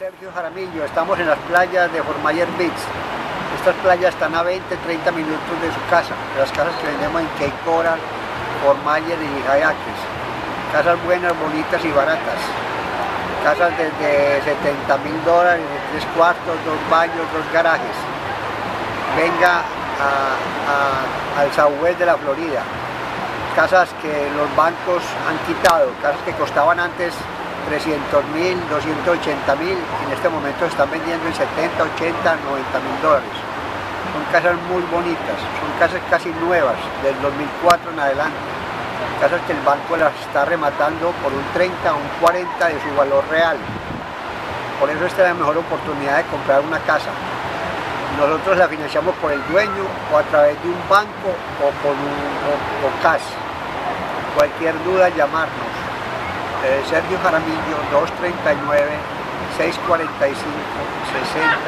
Sergio Jaramillo, estamos en las playas de Fort Myers Beach. Estas playas están a 20-30 minutos de su casa, de las casas que vendemos en Cape Coral, Fort Myers y Lehigh Acres. Casas buenas, bonitas y baratas. Casas desde $70.000, 3 cuartos, 2 baños, 2 garajes. Venga al Southwest de la Florida. Casas que los bancos han quitado, casas que costaban antes $300.000, $280.000, en este momento se están vendiendo en $70, $80, $90.000 dólares. Son casas muy bonitas, son casas casi nuevas, del 2004 en adelante. Casas que el banco las está rematando por un 30 o un 40 de su valor real. Por eso esta es la mejor oportunidad de comprar una casa. Nosotros la financiamos por el dueño o a través de un banco o con un cash. Cualquier duda, llamarnos. Sergio Jaramillo, 239-645-6017.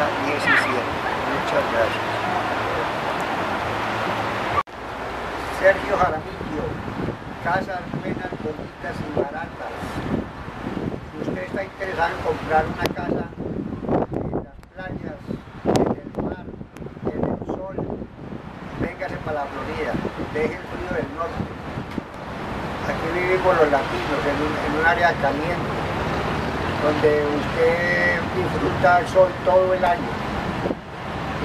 Muchas gracias. Sergio Jaramillo, casas buenas, bonitas y baratas. Si usted está interesado en comprar una casa en las playas, en el mar, en el sol, véngase para la Florida, deje el frío del norte. Aquí vivimos los latinos, en un área caliente, donde usted disfruta el sol todo el año,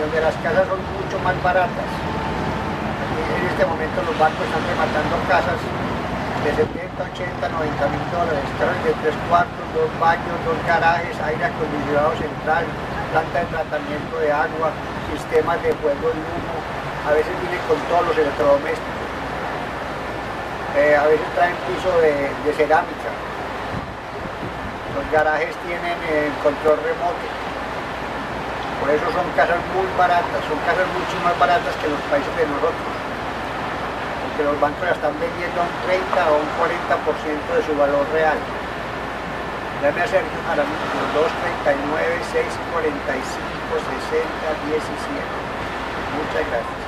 donde las casas son mucho más baratas. Aquí en este momento los bancos están rematando casas de $70, $80, $90.000 dólares, casas de 3 cuartos, 2 baños, 2 garajes, aire acondicionado central, planta de tratamiento de agua, sistemas de fuego y humo, a veces vienen con todos los electrodomésticos. A veces traen piso de cerámica. Los garajes tienen control remoto. Por eso son casas muy baratas, son casas mucho más baratas que los países de nosotros. Porque los bancos la están vendiendo a un 30 o un 40% de su valor real. Dame a Sergio Jaramillo, 239-645-6017. Muchas gracias.